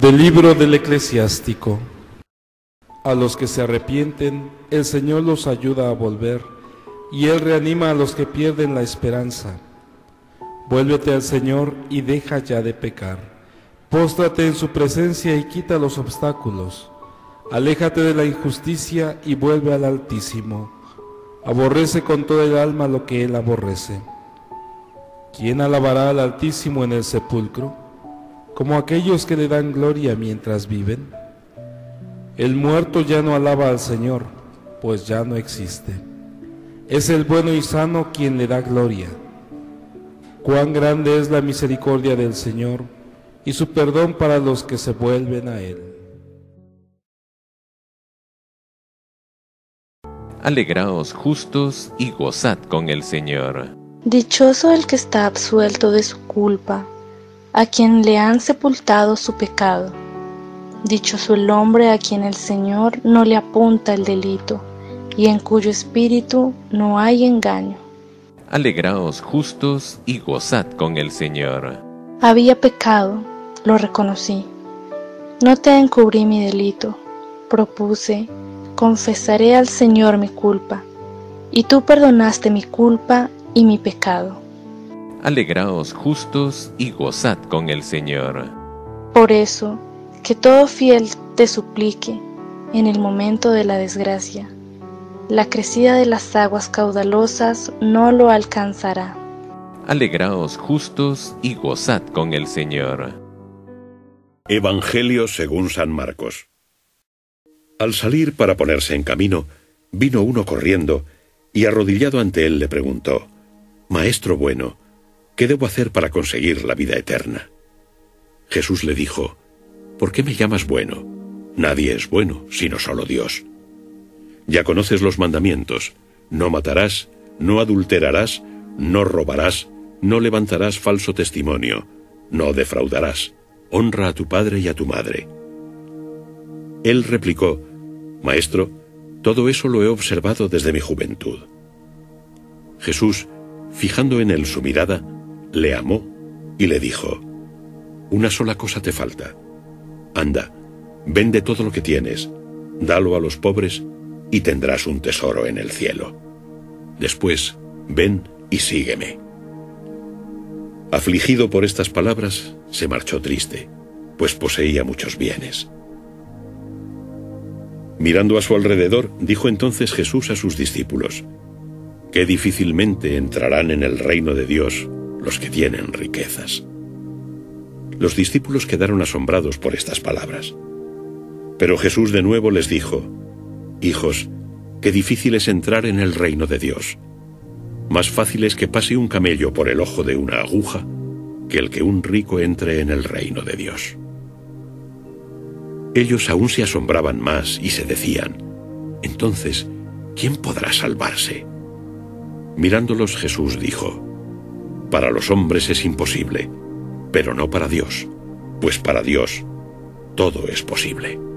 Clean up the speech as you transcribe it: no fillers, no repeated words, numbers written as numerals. Del libro del Eclesiástico. A los que se arrepienten, el Señor los ayuda a volver, y Él reanima a los que pierden la esperanza. Vuélvete al Señor y deja ya de pecar. Póstrate en su presencia y quita los obstáculos. Aléjate de la injusticia y vuelve al Altísimo. Aborrece con toda el alma lo que Él aborrece. ¿Quién alabará al Altísimo en el sepulcro? Como aquellos que le dan gloria mientras viven. El muerto ya no alaba al Señor, pues ya no existe. Es el bueno y sano quien le da gloria. Cuán grande es la misericordia del Señor y su perdón para los que se vuelven a Él. Alegraos justos y gozad con el Señor. Dichoso el que está absuelto de su culpa, a quien le han sepultado su pecado. Dichoso el hombre a quien el Señor no le apunta el delito, y en cuyo espíritu no hay engaño. Alegraos justos y gozad con el Señor. Había pecado, lo reconocí. No te encubrí mi delito. Propuse, confesaré al Señor mi culpa, y tú perdonaste mi culpa y mi pecado. Alegraos justos y gozad con el Señor. Por eso, que todo fiel te suplique, en el momento de la desgracia. La crecida de las aguas caudalosas no lo alcanzará. Alegraos justos y gozad con el Señor. Evangelio según San Marcos. Al salir para ponerse en camino, vino uno corriendo, y arrodillado ante él le preguntó: «Maestro bueno, ¿qué debo hacer para conseguir la vida eterna?». Jesús le dijo: «¿Por qué me llamas bueno? Nadie es bueno, sino solo Dios. Ya conoces los mandamientos: no matarás, no adulterarás, no robarás, no levantarás falso testimonio, no defraudarás, honra a tu padre y a tu madre». Él replicó: «Maestro, todo eso lo he observado desde mi juventud». Jesús, fijando en él su mirada, le amó y le dijo: «Una sola cosa te falta. Anda, vende todo lo que tienes, dalo a los pobres y tendrás un tesoro en el cielo. Después, ven y sígueme». Afligido por estas palabras, se marchó triste, pues poseía muchos bienes. Mirando a su alrededor, dijo entonces Jesús a sus discípulos: «Qué difícilmente entrarán en el reino de Dios los que tienen riquezas». Los discípulos quedaron asombrados por estas palabras. Pero Jesús de nuevo les dijo: «Hijos, qué difícil es entrar en el reino de Dios. Más fácil es que pase un camello por el ojo de una aguja que el que un rico entre en el reino de Dios». Ellos aún se asombraban más y se decían: «Entonces, ¿quién podrá salvarse?». Mirándolos, Jesús dijo: «Para los hombres es imposible, pero no para Dios, pues para Dios todo es posible».